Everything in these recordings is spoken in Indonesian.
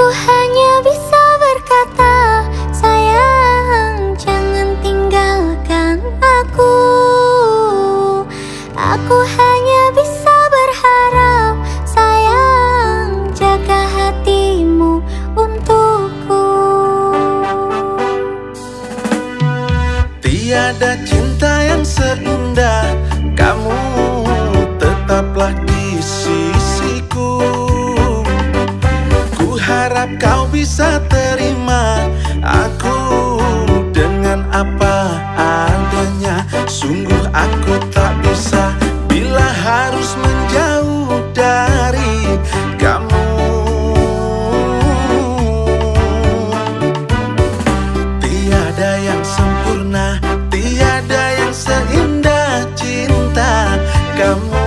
Aku hanya bisa berkata, sayang, jangan tinggalkan aku. Aku hanya bisa berharap, sayang, jaga hatimu untukku. Tiada cinta yang seindah kamu, tetaplah di sisiku. Harap kau bisa terima aku dengan apa adanya. Sungguh aku tak bisa bila harus menjauh dari kamu. Tiada yang sempurna, tiada yang seindah cinta kamu.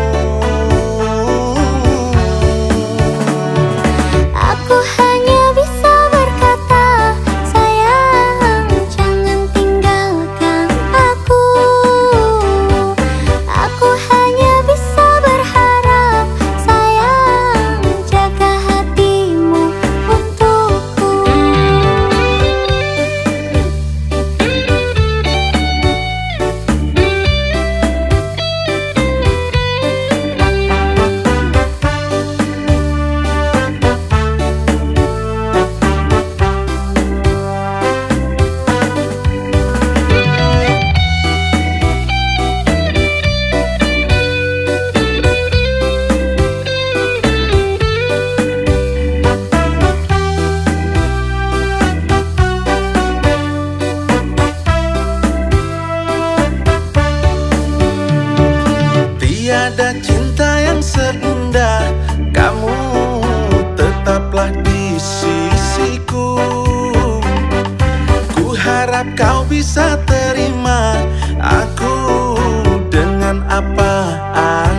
Tiada cinta yang seindah kamu, tetaplah di sisiku. Ku harap kau bisa terima aku dengan apa adanya.